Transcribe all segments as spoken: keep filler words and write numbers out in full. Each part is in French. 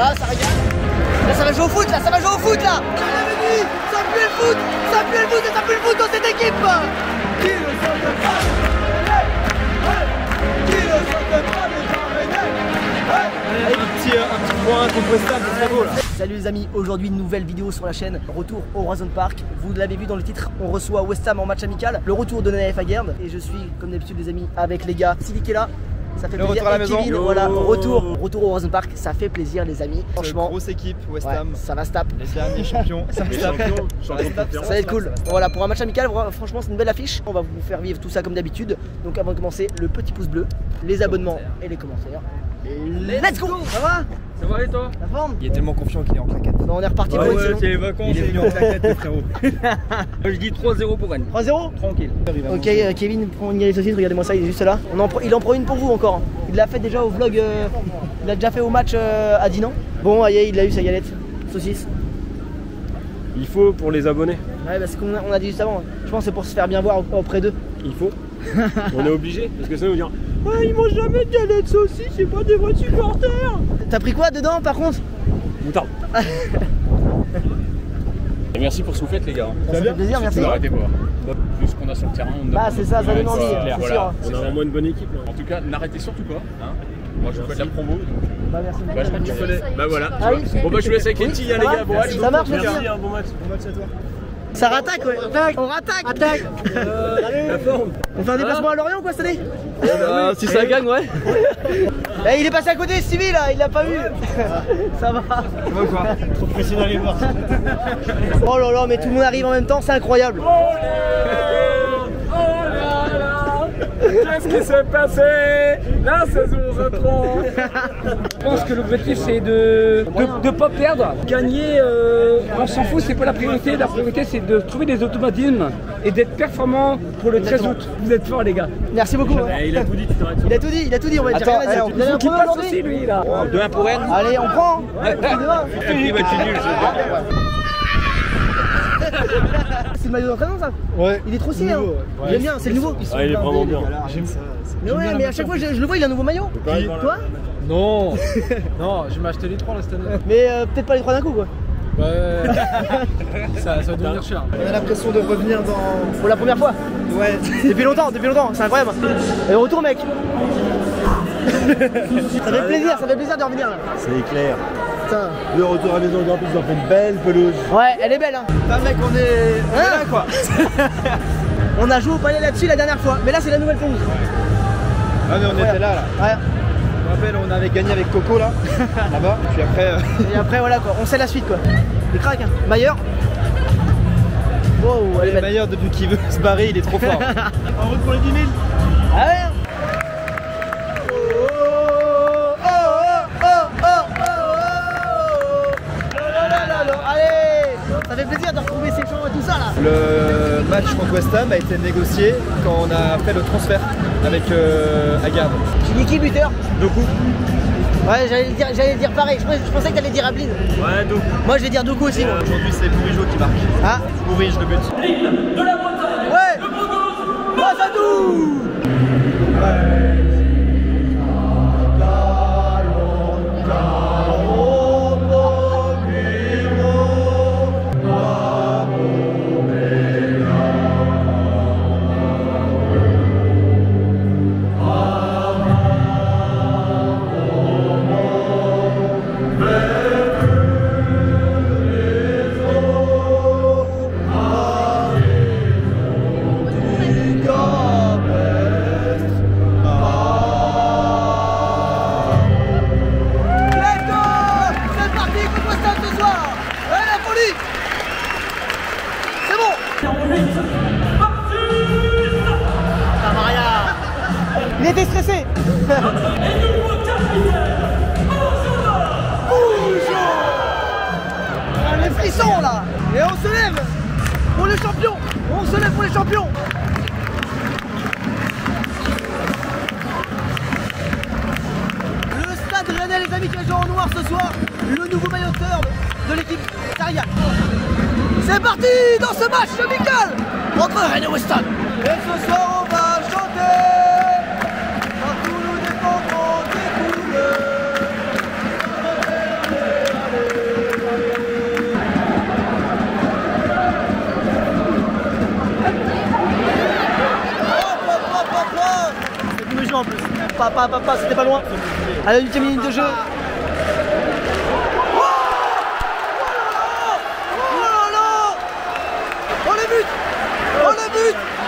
Voilà, Sarria. Là, ça va jouer au foot, là, ça va jouer au foot, là. Ça pue le foot, ça pue le foot et ça pue le foot dans cette équipe. Qui le saute de frappe Qui le saute de frappe et Allez, un petit, un petit point contre West Ham, c'est très beau, là. Salut les amis, aujourd'hui une nouvelle vidéo sur la chaîne, retour au Roazhon Park. Vous l'avez vu dans le titre, on reçoit West Ham en match amical, le retour de Nayef Aguerd. Et je suis, comme d'habitude les amis, avec les gars. Sidiki est là, ça fait le plaisir, retour à la maison. Kevin, voilà, retour, retour au Roazhon Park, ça fait plaisir les amis. Franchement, grosse équipe, West Ham, ouais, ça va se taper. Les derniers champions, ça va se taper. Ça va être cool. Voilà, pour un match amical, franchement c'est une belle affiche. On va vous faire vivre tout ça comme d'habitude. Donc avant de commencer, le petit pouce bleu, les abonnements et les commentaires. Let's go. Ça va? Ça va et toi? La forme? Il est tellement confiant qu'il est en claquette. Non, on est reparti pour une saison. C'est les vacances, il est venu en claquette le frérot. Je dis trois zéro pour Rennes. trois zéro? Tranquille. Ok, euh, Kevin prend une galette aussi, regardez-moi ça, il est juste là. On en, il en prend une pour vous encore. Il l'a fait déjà au vlog, euh, il l'a déjà fait au match euh, à Dinan. Bon, aïe, il a eu sa galette, saucisse. Il faut pour les abonnés. Ouais, parce qu'on a, on a dit juste avant, je pense que c'est pour se faire bien voir auprès d'eux. Il faut. On est obligé, parce que sinon ils vont dire ouais, ils mangent jamais de galette saucisse, c'est pas des vrais supporters. T'as pris quoi dedans par contre? Moutarde. Et merci pour ce que vous faites les gars. Ça, ça fait plaisir, merci. Arrêtez pas. Plus qu'on a sur le terrain, on a... Ah c'est ça, ça donne envie, c'est sûr. On a vraiment une bonne équipe. Là. En tout cas, n'arrêtez surtout pas. Hein. Moi je vous fais de la promo. Donc... Bah merci. Bah, je tu connais. Bah voilà. Ah, oui. Bon bah je vous laisse avec les petits, oui, hein, les gars. Bon, allez, ça marche, merci. Merci, hein, bon match. Bon match à toi. Ça rattaque, ouais. On rattaque. Attaque. Euh, la forme. On fait un déplacement à Lorient quoi cette année? Euh, si ça gagne, ouais. Eh, il est passé à côté, Stevie là, il l'a pas vu. Ça va. Ça va quoi? Trop précis d'aller voir. Oh là là, mais tout le monde arrive en même temps, c'est incroyable. Oh là là. Qu'est-ce qui s'est passé? La saison reprend. Je pense que l'objectif c'est de ne pas perdre. Gagner, euh, on s'en fout, c'est pas la priorité. La priorité c'est de trouver des automatismes et d'être performant pour le treize août. Vous êtes forts les gars. Merci beaucoup. Ouais, il a tout dit, tu t'arrêtes. Il a tout dit, il a tout dit, on va dire. Attends, il a un qui passe aussi lui là. deux un pour Rennes. Allez, on prend. C'est le maillot d'entraînement ça? Ouais. Il est trop stylé hein. Ouais. J'aime bien, c'est le nouveau. Ah, il est vraiment bien. J'aime ça. Mais ouais, mais à chaque fois je, je le vois, il a un nouveau maillot. Qui, toi? Non. Non, je vais m'acheter les trois là cette année. Mais euh, peut-être pas les trois d'un coup quoi. Bah ouais. ça, ça va devenir cher. On a l'impression de revenir dans... Pour la première fois? Ouais. Depuis longtemps, depuis longtemps, c'est incroyable. Et retour mec. Ça fait plaisir, ça fait plaisir de revenir là. C'est clair. Le retour à la maison en plus on fait une belle pelouse. Ouais, elle est belle hein. Putain mec, on est, on hein est là quoi. On a joué au palais là-dessus la dernière fois, mais là c'est la nouvelle pelouse. Ouais. Ah mais on voilà. était là là. Ouais. Je me rappelle, on avait gagné avec Coco là. Là-bas. Puis après. Euh... Et après voilà quoi, on sait la suite quoi. Les cracks hein. Mayer. Wow, elle est Mayer depuis qu'il veut se barrer, il est trop fort. En route pour les dix mille. Ah ouais. Ça fait plaisir de retrouver ces gens et tout ça là. Le match contre West Ham a été négocié quand on a fait le transfert avec euh, Aguerd. Sidiki buteur. Doku. Ouais, j'allais dire, dire pareil, je pensais, je pensais que t'allais dire Ablin. Ouais, Doku. Moi je vais dire Doku aussi. Euh, Aujourd'hui c'est Bourigeaud qui marque. Ah Bourige le but. L'île de la montagne. Ouais. Le Bourgeois passe à tout. C'est parti dans ce match amical entre Rennes et West Ham. Et ce soir on va chanter partout nous défendrons des couleurs. pas, pas, pas, c'était pas loin. À la huitième minute de jeu. Oh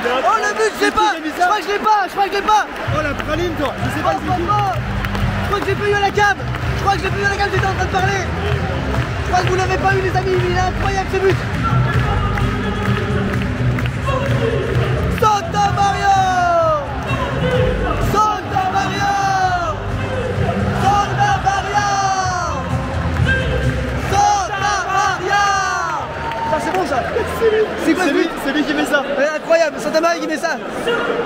le but, je l'ai pas, je crois que je l'ai pas, je crois que je l'ai pas. Oh la praline toi, je sais pas, je crois pas. Je crois que j'ai pas eu à la cam, je crois que j'ai pas eu à la cam, j'étais en train de parler. Je crois que vous l'avez pas eu les amis, il est incroyable ce but. Santamaria, Santamaria, Santamaria, Santamaria. Ça c'est bon ça. C'est quoi ce but? C'est lui qui met ça. C'est incroyable, Santamaria qui met ça.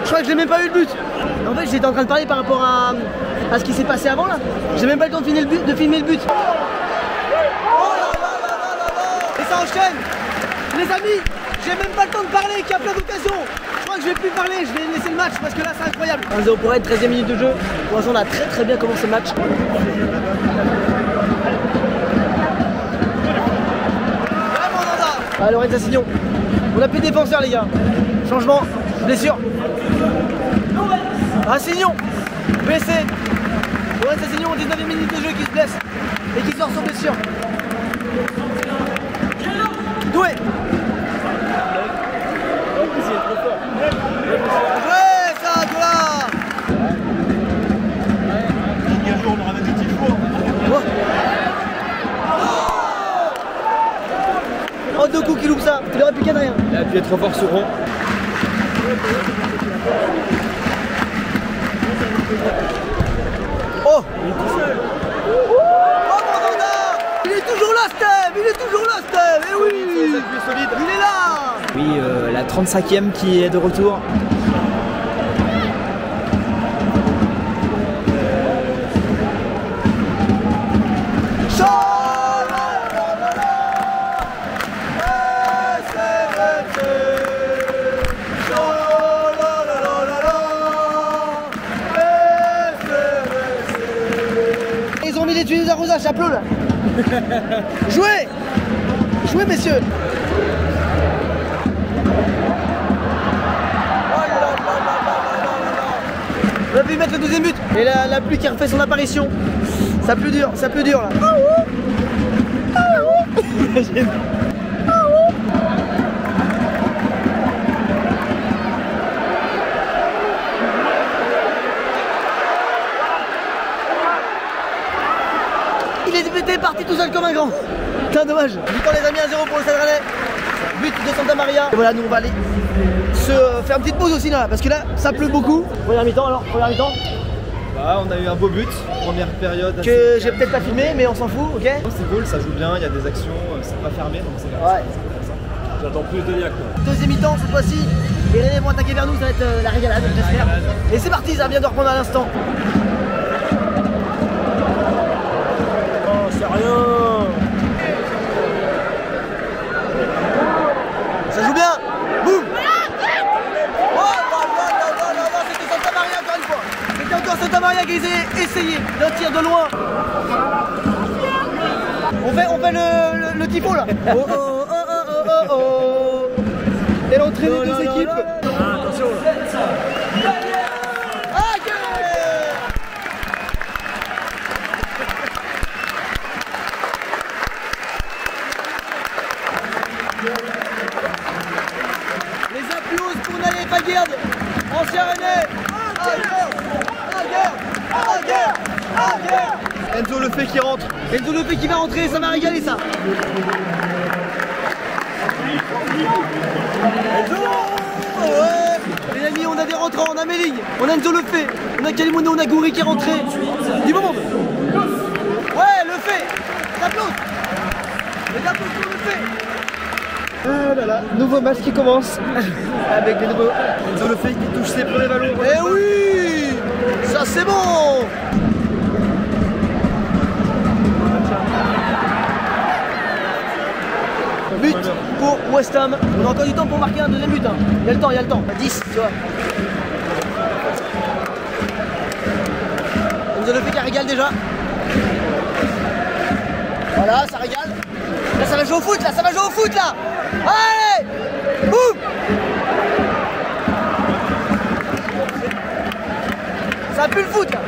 Je crois que j'ai même pas eu le but. En fait j'étais en train de parler par rapport à, à ce qui s'est passé avant là. J'ai même pas le temps de filmer le but. De filmer le but. Oh là là là là là là. Et ça enchaîne. Les amis, j'ai même pas le temps de parler, qu'il y a plein d'occasions. Je crois que je vais plus parler, je vais laisser le match parce que là c'est incroyable. un zéro pour être, treizième minute de jeu. Roazhon a très très bien commencé le match. Ah, Lorient Assignon. On a plus de défenseurs les gars. Changement, blessure. Assignon, blessé. Lorient Assignon au dix-neuvième minute de jeu qui se blesse et qui sort sans blessure. Doué. Ouais ça toi. Il y a un jour on aura des petits jours. Oh Doku qui loupe ça, il aurait pu cadrer rien. Il a appuyé trop fort sur rond. Oh, il est tout seul. Oh Mandanda. Il est toujours là Steve, il est toujours là Steve. Et oui, il est là. Oui, euh, la trente-cinquième qui est de retour. Chapeau là. Jouez, jouez messieurs. On a pu mettre le deuxième but. Et la, la pluie qui refait son apparition. Ça pleut dur, ça pleut dur là. Parti tout seul comme un grand. Putain dommage. Victoire les amis, un zéro pour le Stade Rennais. But de Santamaria. Et voilà, nous on va aller se faire une petite pause aussi là, parce que là ça pleut beaucoup. Première mi-temps alors, première mi-temps. Bah on a eu un beau but, première période. Que j'ai peut-être pas filmé mais on s'en fout, ok. C'est cool, ça joue bien, il y a des actions, c'est pas fermé donc c'est ouais. J'attends plus de liac quoi. Deuxième mi-temps cette fois-ci, les Rennais vont attaquer vers nous, ça va être euh, la régalade, j'espère. Et c'est parti, ça vient de reprendre à l'instant. Ça joue bien. Boum. Oh non, non, non, non, non, c'était Santamaria encore une fois. C'était encore Santamaria qui a essayé d'un tir de loin. On fait, on fait le, le, le typo là. Oh oh oh oh oh oh. Et l'entrée des deux équipes. Ah, attention là. Ancien Rennais, Aguerd, Aguerd, Aguerd. Enzo Le Fée qui rentre, Enzo Le Fée qui va rentrer, ça m'a régalé ça. Enzo ouais. Les amis, on a des rentrants, on a Mayer, on a Enzo Le Fée, on a Kalimono, on a Goury qui est rentré. Du bon monde. Ouais, Le Fée, t'applaudis. Les applaudissements pour Le Fée. Ah là là, nouveau match qui commence avec les nouveaux. Enzo Le Fée qui touche ses premiers ballons. Eh oui, ça c'est bon. But pour West Ham. On a encore du temps pour marquer un deuxième but. Hein. Il y a le temps, il y a le temps. dix, tu vois. Enzo Le Fée qui régale déjà. Voilà, ça régale. Là ça va jouer au foot, là ça va jouer au foot là. Allez, boum. Ça pue le foot là.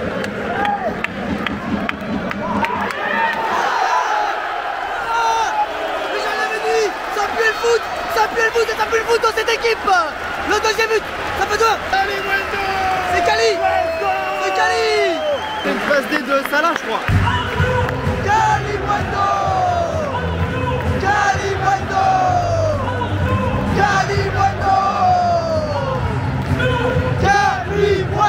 foot et ça pue le foot dans cette équipe. Le deuxième but, ça fait deux. C'est Kali. C'est Kali. C'est une passe D de Salah, je crois. Kalimono. Kalimono. Kalimono.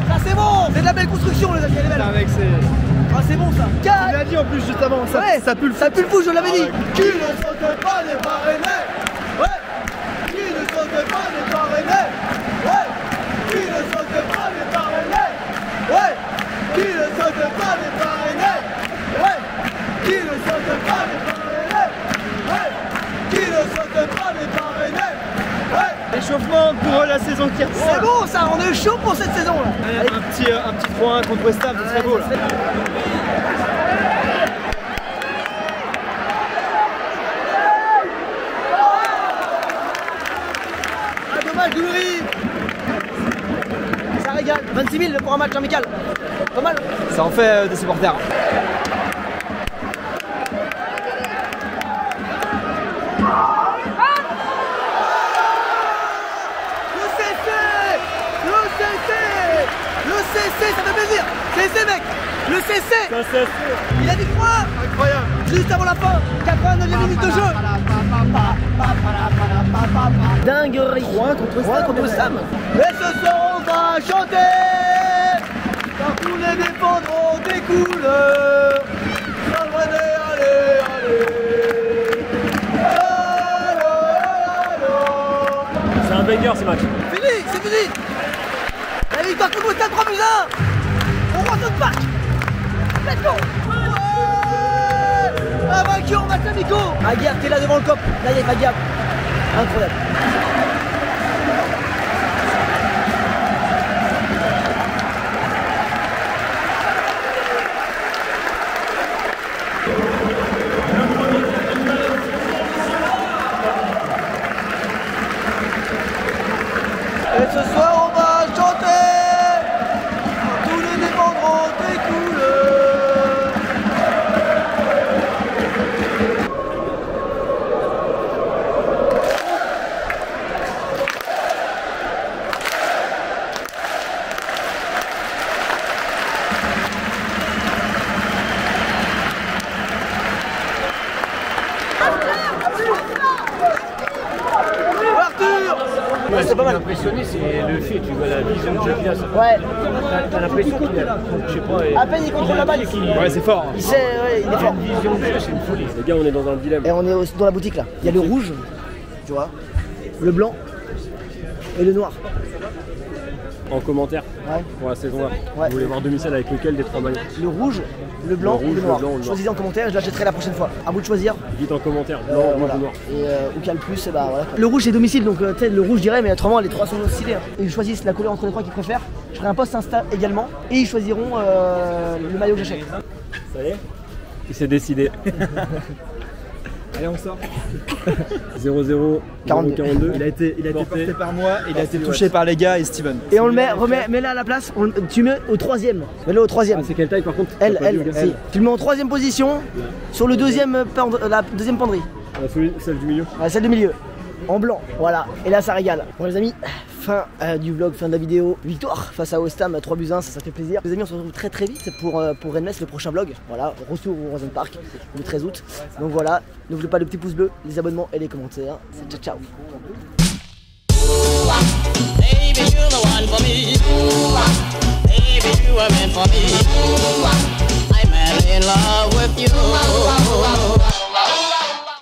Kalimono. Ça c'est bon. C'est de la belle construction les amis. Elle est belle. Avec ses... Ah c'est bon ça. Il l'a dit en plus juste avant, ça, ouais, ça pue le fou. Ça pue le fou, je l'avais dit. Qui ne saute pas les parrainés. Ouais. Qui ne saute pas les parrainés. Ouais. Qui ne saute pas les parrainés. Ouais. Qui ne saute pas les parrainés. Ouais. Qui ne saute pas les parrainés. Ouais. Qui ne saute pas les parrainés. Ouais. Échauffement pour la saison qui reprend. C'est bon ça, on est chaud pour cette saison là. Allez, un petit un petit trois un contre West Ham, c'est très beau là. Goury, ça régale, vingt-six mille pour un match amical, pas mal. Ça en fait euh, des supporters. Le C C, le C C, le C C, ça fait plaisir. C C mec, le C C. Le C C. Il a dit quoi? Incroyable. Juste avant la fin, quatre-vingt-neuvième minute de jeu. Dinguerie. trois contre Sam. Et ce soir on va chanter. Quand tous les défendrons découlent. Allez, allez, allez. C'est un banger ce match. Fini, c'est fini. La victoire contre Sam, trois buts à un. On rentre au parc. Let's go. Ah vaincu en match amico. Aguerd, t'es là devant le cop. Nayef Aguerd. Incroyable. Et ce soir on va chanter. Tous les défendrons découlent. Impressionné, c'est le fait, tu vois la vision de Jacky là. Ouais. T'as l'impression qu'il a, je sais pas. À peine il contrôle la balle. Ouais, c'est fort. Il sait, ouais, il est fort. La vision de jeu, c'est une folie. Les gars, on est dans un dilemme. Et on est aussi dans la boutique là. Il y a le rouge, tu vois, le blanc et le noir. En commentaire. Ouais. Pour la saison là. Ouais. Vous voulez voir demi-salle avec lequel des trois maillots? Le rouge, le blanc, le, rouge, le, noir. le blanc, noir. Choisissez en commentaire, je l'achèterai la prochaine fois. À vous de choisir. Dites en commentaire, blanc, euh, voilà. Ou noir. Et euh, où qu'il y a le plus, et bah voilà. Le rouge c'est domicile, donc euh, le rouge je dirais, mais autrement les trois sont domicilés. Hein. Ils choisissent la couleur entre les trois qu'ils préfèrent. Je ferai un post Insta également et ils choisiront euh, le maillot que j'achète. Ça y est, il s'est décidé. Allez, on sort. zéro zéro quarante-deux. Il a été, il a été porté par moi, il a été touché par les gars et Steven. Et on le met, remet, mets-la à la place, on, tu mets au troisième. Mets-le au troisième. Ah, c'est quelle taille par contre? Elle, elle, elle. Si. Tu le mets en troisième position, ouais. Sur le deuxième pendre, la deuxième penderie. Ah, celui, celle du milieu. Ah, celle du milieu, en blanc, voilà. Et là, ça régale. Bon les amis, fin euh, du vlog, fin de la vidéo. Victoire face à West Ham, trois buts à un, ça, ça fait plaisir. Les amis, on se retrouve très très vite pour, euh, pour Rennes, le prochain vlog. Voilà, retour au Roazhon Park le treize août. Donc voilà, n'oubliez pas le petit pouce bleu, les abonnements et les commentaires. C'est ciao ciao.